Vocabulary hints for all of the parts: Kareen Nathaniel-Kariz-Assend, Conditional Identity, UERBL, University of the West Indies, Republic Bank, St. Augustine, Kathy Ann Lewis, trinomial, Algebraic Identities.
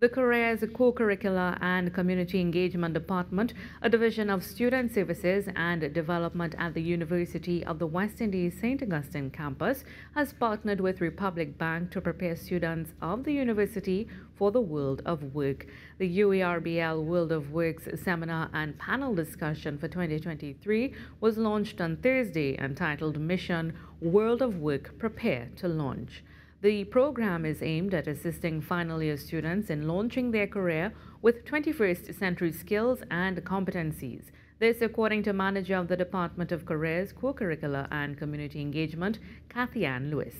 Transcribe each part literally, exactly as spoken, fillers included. The Careers, Co-Curricular and Community Engagement Department, a division of Student Services and Development at the University of the West Indies Saint Augustine campus, has partnered with Republic Bank to prepare students of the university for the world of work. The U E R B L World of Works seminar and panel discussion for twenty twenty-three was launched on Thursday, entitled Mission World of Work, Prepare to Launch. The program is aimed at assisting final year students in launching their career with twenty-first century skills and competencies. This, according to Manager of the Department of Careers, Co-Curricular and Community Engagement, Kathy Ann Lewis.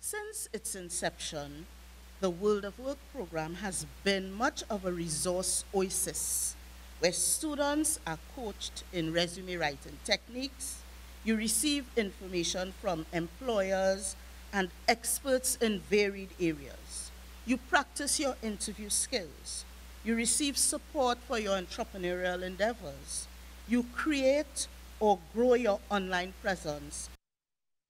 Since its inception, the World of Work program has been much of a resource oasis, where students are coached in resume writing techniques. You receive information from employers and experts in varied areas. You practice your interview skills. You receive support for your entrepreneurial endeavors. You create or grow your online presence.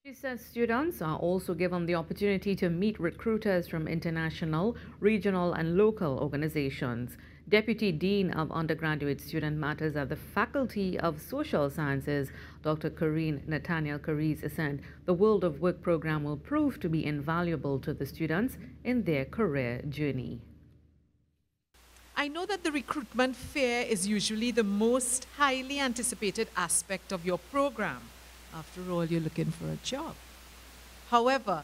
She says students are also given the opportunity to meet recruiters from international, regional, and local organizations. Deputy Dean of Undergraduate Student Matters at the Faculty of Social Sciences, Doctor Kareen Nathaniel-Kariz-Assend, the World of Work program will prove to be invaluable to the students in their career journey. I know that the recruitment fair is usually the most highly anticipated aspect of your program. After all, you're looking for a job. However,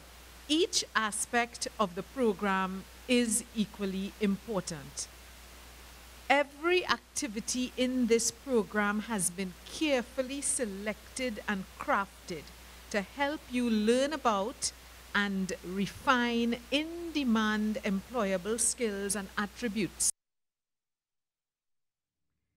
each aspect of the program is equally important. Every activity in this program has been carefully selected and crafted to help you learn about and refine in-demand employable skills and attributes.